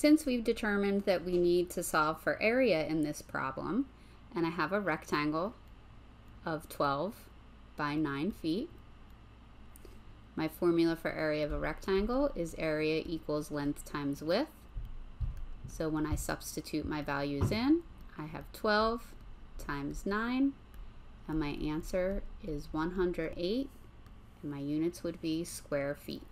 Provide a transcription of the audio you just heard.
Since we've determined that we need to solve for area in this problem, and I have a rectangle of 12 by 9 feet, my formula for area of a rectangle is area equals length times width. So when I substitute my values in, I have 12 times 9, and my answer is 108, and my units would be square feet.